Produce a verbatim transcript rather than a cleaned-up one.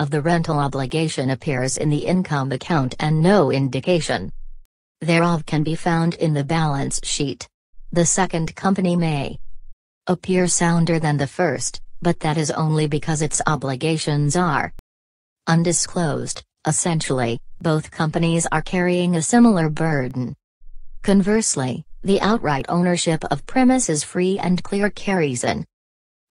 of the rental obligation appears in the income account and no indication thereof can be found in the balance sheet. The second company may appear sounder than the first, but that is only because its obligations are undisclosed. Essentially, both companies are carrying a similar burden. Conversely, the outright ownership of premises free and clear carries an